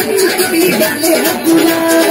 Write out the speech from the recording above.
Dale, dale, dale, dale,